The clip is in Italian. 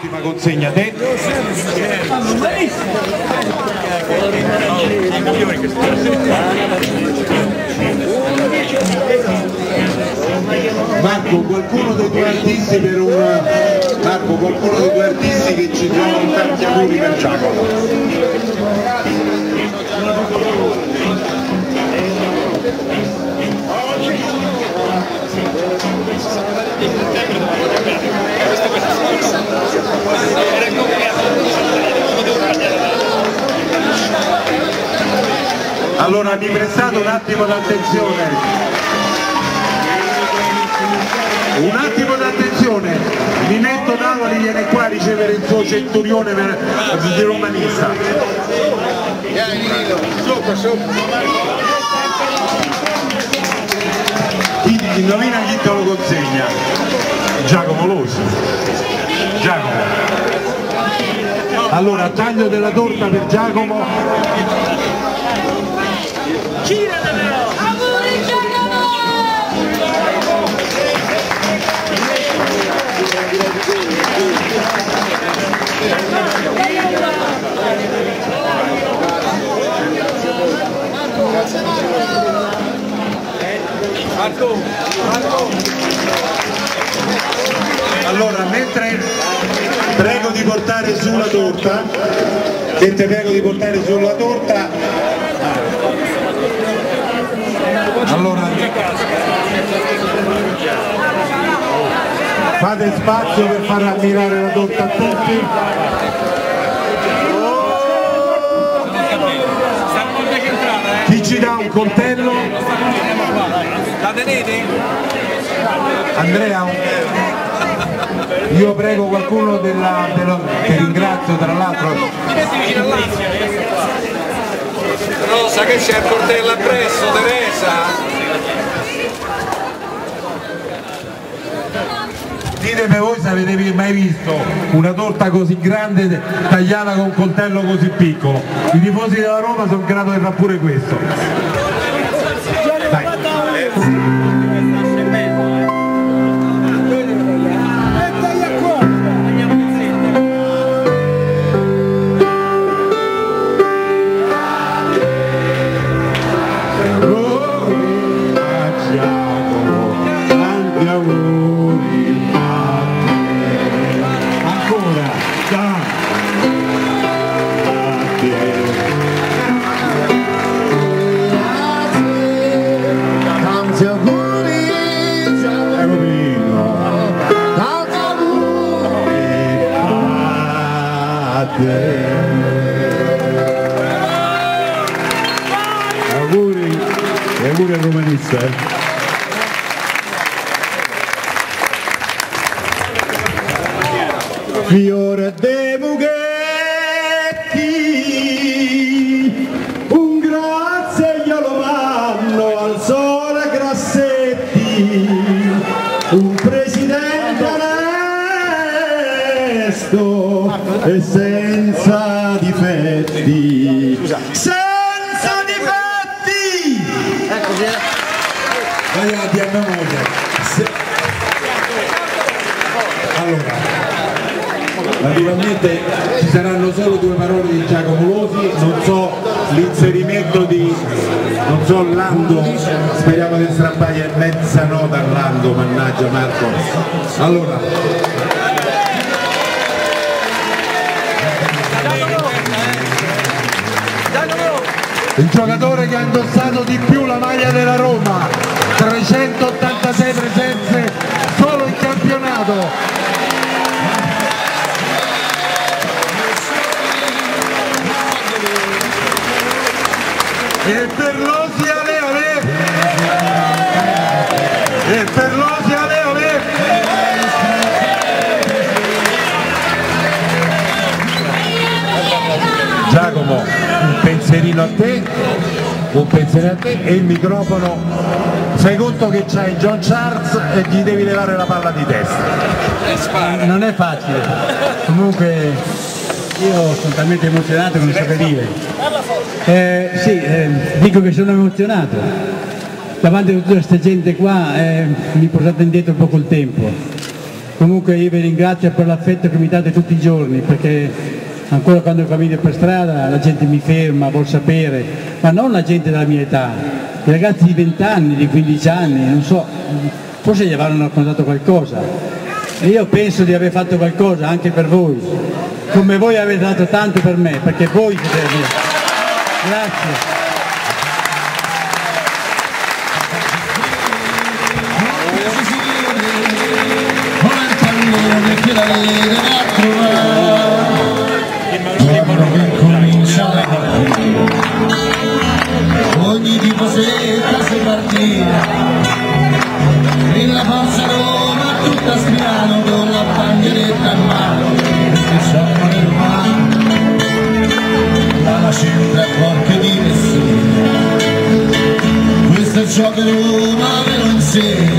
l'ultima consegna dentro. Marco, qualcuno dei tuoi artisti per un... Marco, qualcuno dei tuoi artisti che ci sono tanti auguri per Giacomo. Allora mi prestate un attimo d'attenzione, Ninetto Davoli viene qua a ricevere il suo centurione di romanista. Indovina chi te lo consegna? Giacomo Losi. Giacomo. Allora, taglio della torta per Giacomo. Chiralelo! Auguri Giacomo! Marco, allora mentre prego di portare sulla torta, allora fate spazio per far ammirare la torta a tutti. Chi ci dà un coltello? La tenete? Andrea, io prego qualcuno che ringrazio tra l'altro. Rosa, che c'è il coltello appresso, Teresa? Ditemi voi se avete mai visto una torta così grande tagliata con un coltello così piccolo. I tifosi della Roma sono in grado di far pure questo. Auguri al romanista. Fiore dei Mughetti, un grazie glielo vanno al sole Grassetti, un presidente onesto e senza difetti. Allora, naturalmente ci saranno solo due parole di Giacomo Losi, non so l'inserimento di, non so, Lando, speriamo che strampaia mezza nota a Lando, mannaggia Marco. Allora, il giocatore che ha indossato di più la maglia della Roma, 386 presenze solo in campionato, e per Losi ale ale, Giacomo, un pensierino a te. E il microfono, fai conto che c'hai John Charles e gli devi levare la palla di testa. Non è facile, comunque io sono talmente emozionato che non so dire. Dico che sono emozionato, davanti a tutta questa gente qua mi portate indietro un po' col tempo. Comunque io vi ringrazio per l'affetto che mi date tutti i giorni, perché ancora quando cammino per strada la gente mi ferma, vuol sapere, ma non la gente della mia età, i ragazzi di 20 anni, di 15 anni, non so, forse gli avranno raccontato qualcosa. E io penso di aver fatto qualcosa anche per voi, come voi avete dato tanto per me, perché voi siete la mia. Grazie. Ogni tipo setta si partita e la forza Roma tutta spiano con la bandieretta in mano e siamo nel mare dalla centra a qualche di Messina. Questo è ciò che Roma ve lo insegna.